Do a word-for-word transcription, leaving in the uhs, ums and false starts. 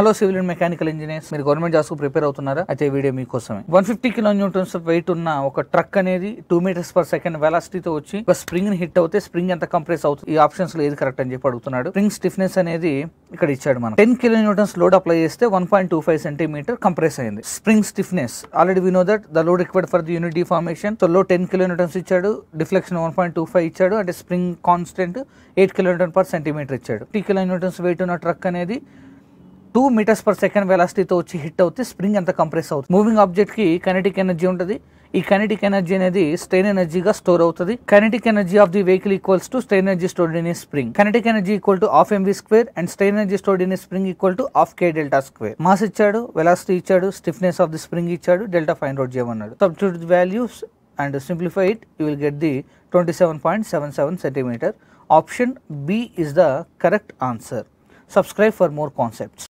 Hello civil and mechanical engineers, meer government jobs ku prepare avutunnara aithe ee video meekosame one hundred fifty kilonewtons of weight unna oka truck anedi two meters per second velocity tho vachi oka spring ni hit avuthe spring anta compress avutundi ee options lo edi correct ani cheppi adugutunnadu spring stiffness anedi ikkada ichchadu manaku ten kilonewtons load apply chesthe one point two five centimeter compress ayindi spring stiffness already we know that the load required for the unit deformation so load ten kilonewtons ichchadu deflection one point two five ichchadu and spring constant eight kilonewtons per centimeter ichchadu ten kilonewtons weight unna truck anedi two meters per second velocity to vachi hit avuthe spring anta compress avuthe moving object ki kinetic energy untadi ee kinetic energy anedi strain energy ga store avutadi kinetic energy of the vehicle equals to strain energy stored in a spring kinetic energy equal to half mv square and strain energy stored in a spring equal to half k delta square mass ichchadu velocity ichchadu stiffness of the spring ichchadu delta find out cheyamannadu substitute the values and simplify it you will get the twenty-seven point seven seven centimeter option B is the correct answer subscribe for more concepts.